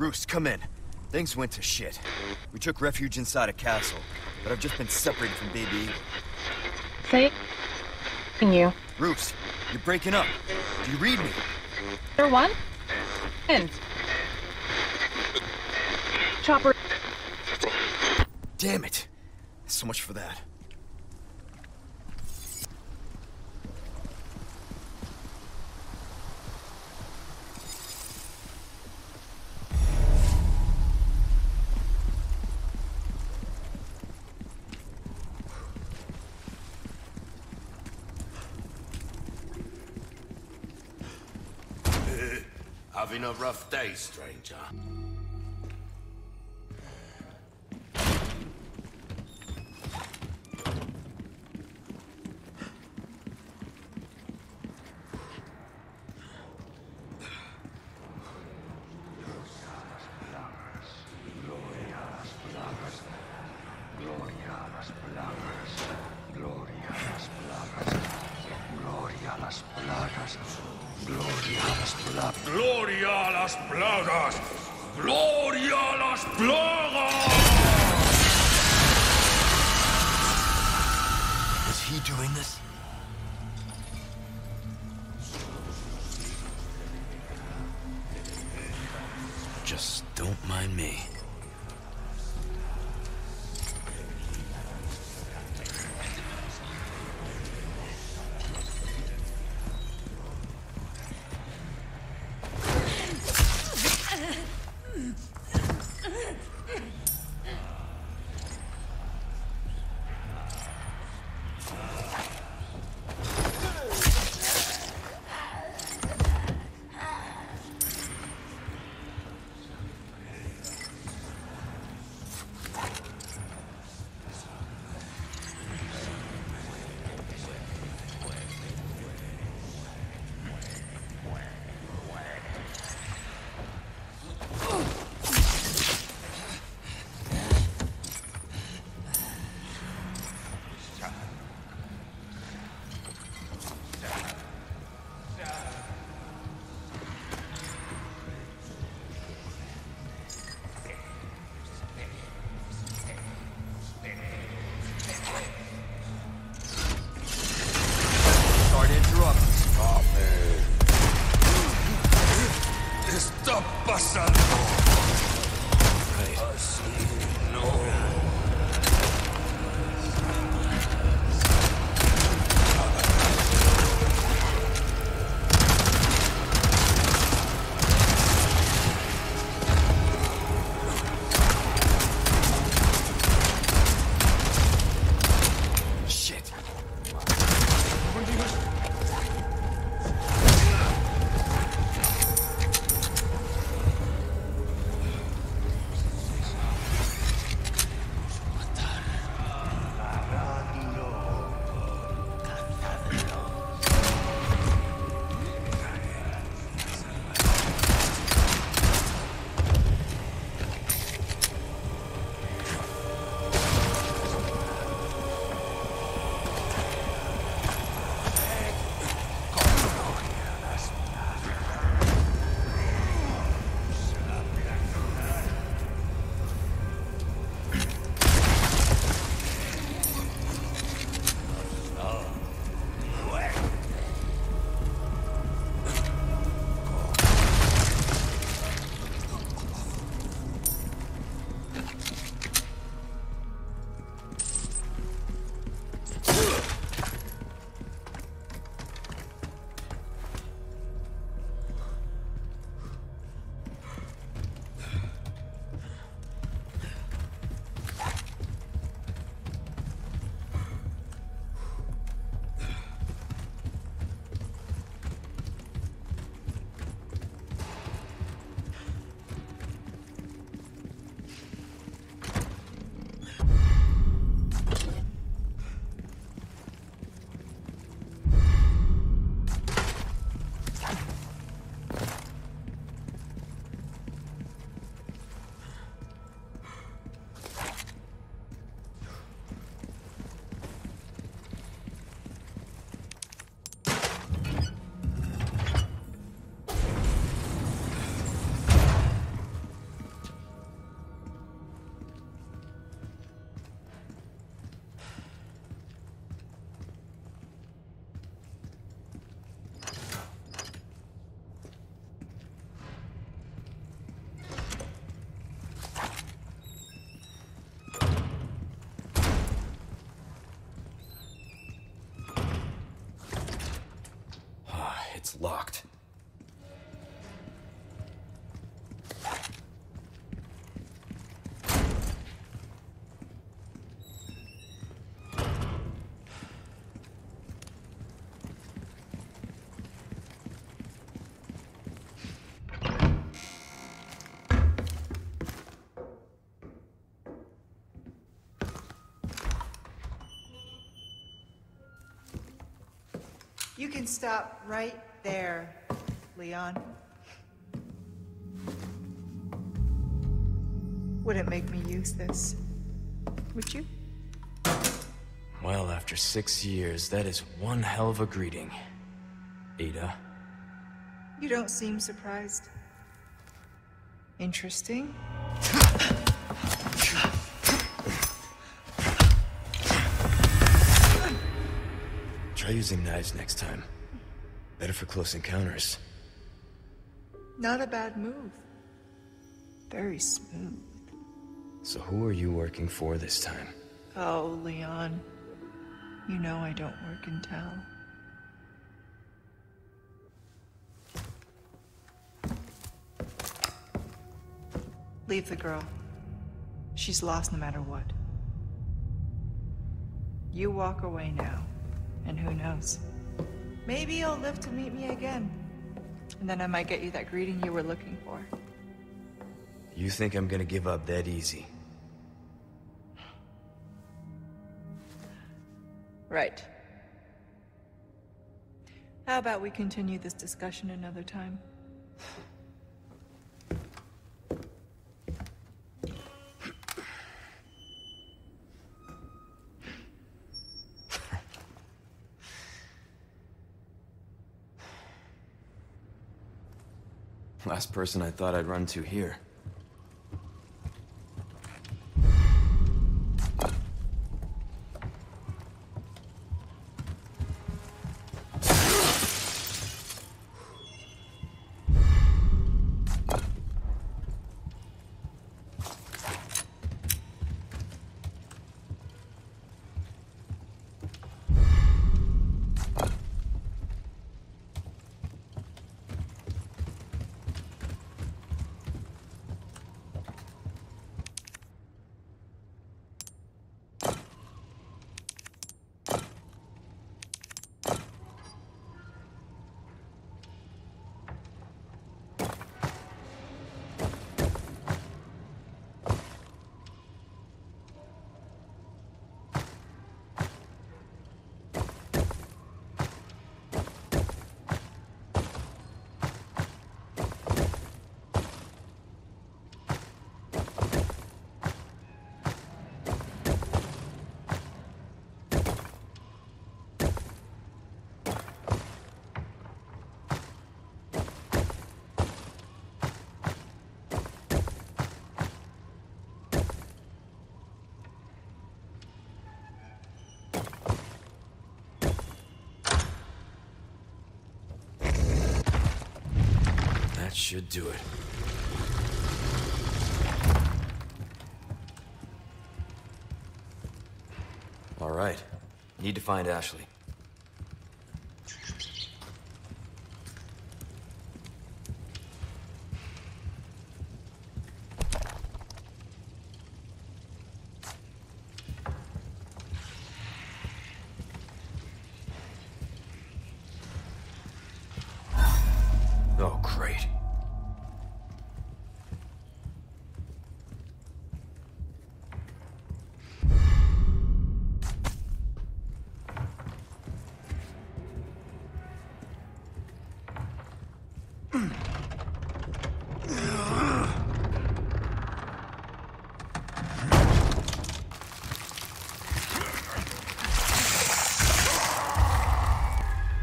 Roos, come in. Things went to shit. We took refuge inside a castle, but I've just been separated from Baby Eagle. Say you. Roos, you're breaking up. Do you read me? There one? In. Chopper. Damn it. So much for that. Having a rough day, stranger. locked. You can stop right there, Leon. Wouldn't make me use this, would you? Well, after 6 years, that is one hell of a greeting, Ada. You don't seem surprised. Interesting. Try using knives next time. Better for close encounters. Not a bad move. Very smooth. So who are you working for this time? Oh, Leon. You know I don't work in town. Leave the girl. She's lost no matter what. You walk away now. And who knows? Maybe you'll live to meet me again. And then I might get you that greeting you were looking for. You think I'm gonna give up that easy? Right. How about we continue this discussion another time? Last person I thought I'd run to here. Should do it. All right. Need to find Ashley. Oh, great.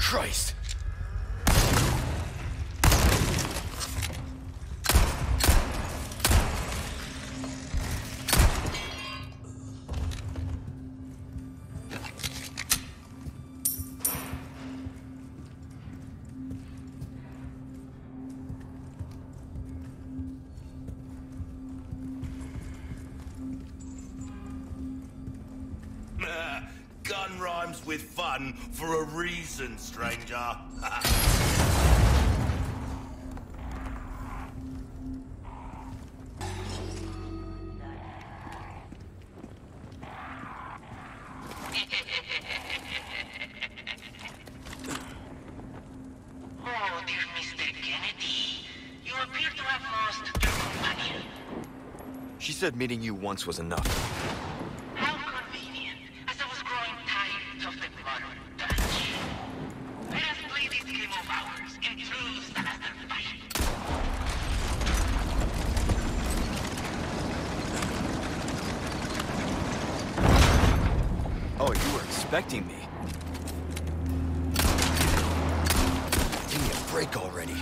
Christ! Gun rhymes with fun for a reason, stranger. said meeting you once was enough. How convenient, as I was growing tired of the modern Dutch. Let us play this game of ours in true Salazar fashion. Oh, you were expecting me. Give me a break already.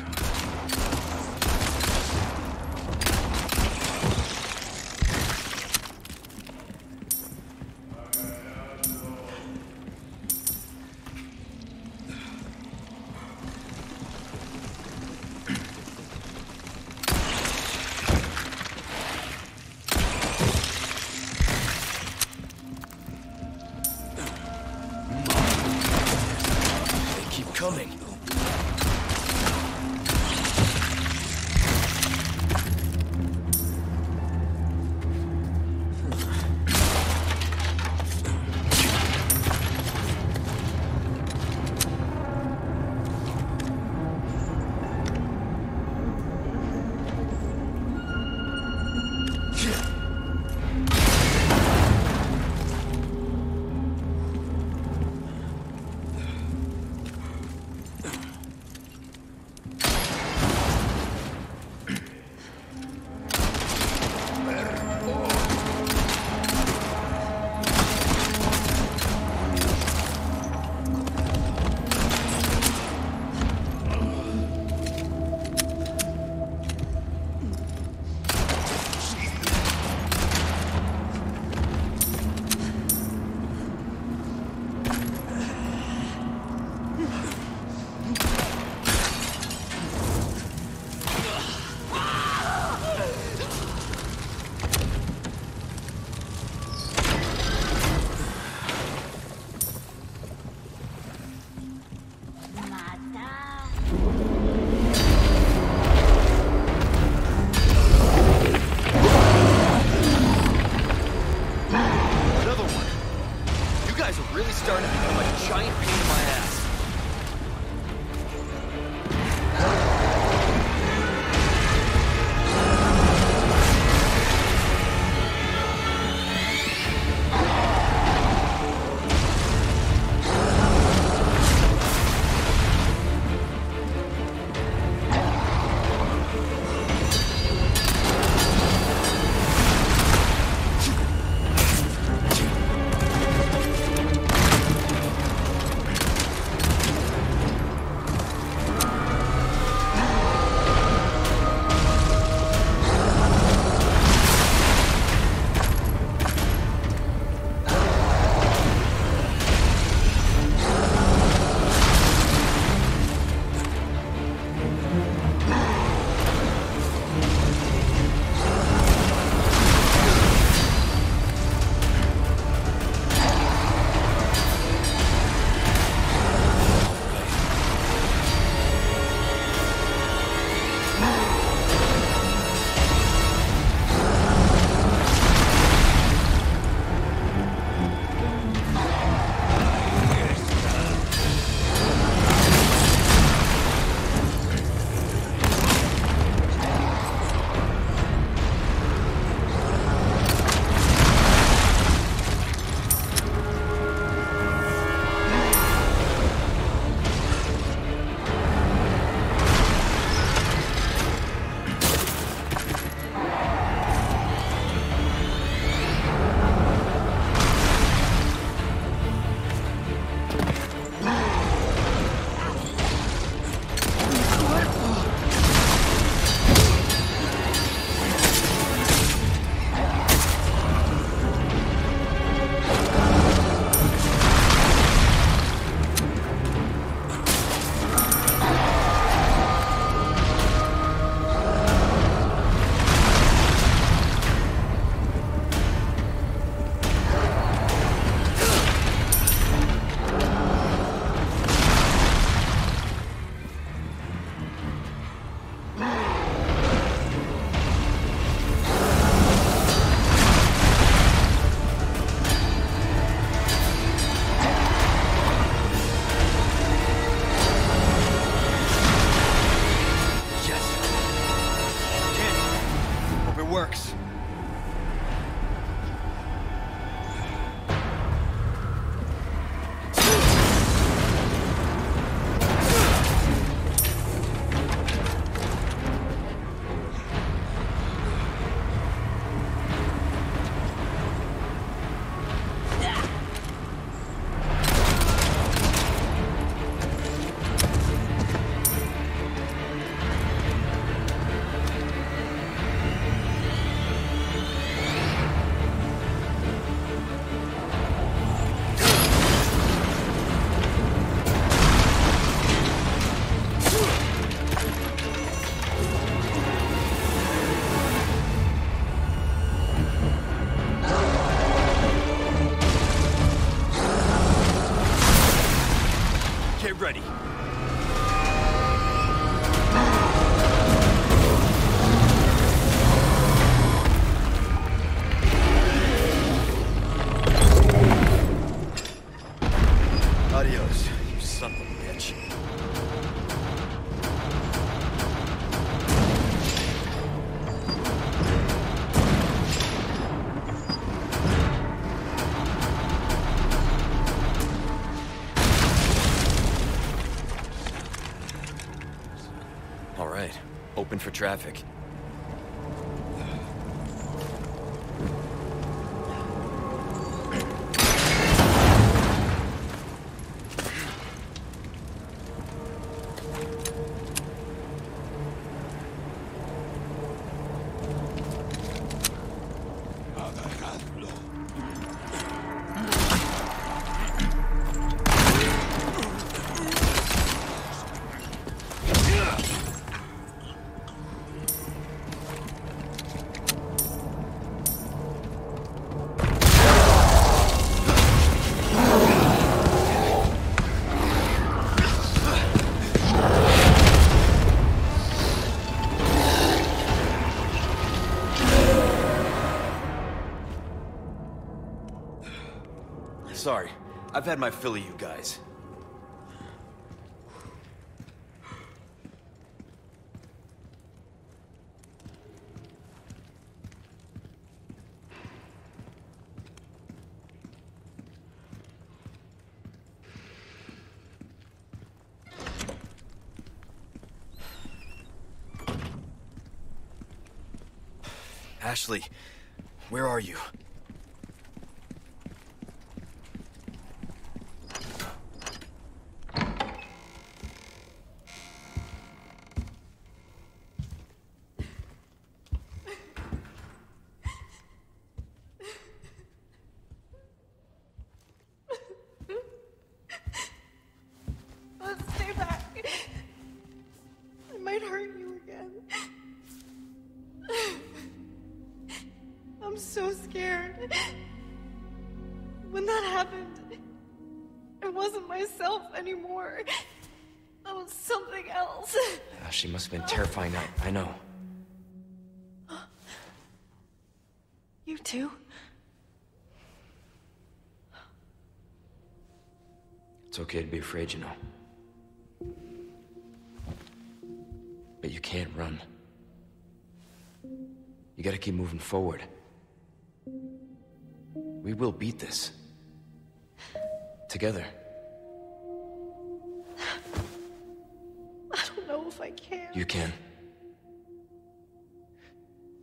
ready. Adios, you son of a bitch. All right, open for traffic. Sorry, I've had my fill of you guys. Ashley, where are you? She must have been terrifying night, I know. You too? It's okay to be afraid, you know. But you can't run. You gotta keep moving forward. We will beat this. Together. I can. You can.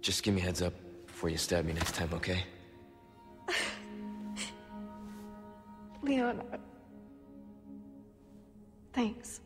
Just give me a heads up before you stab me next time, okay? Leon, thanks.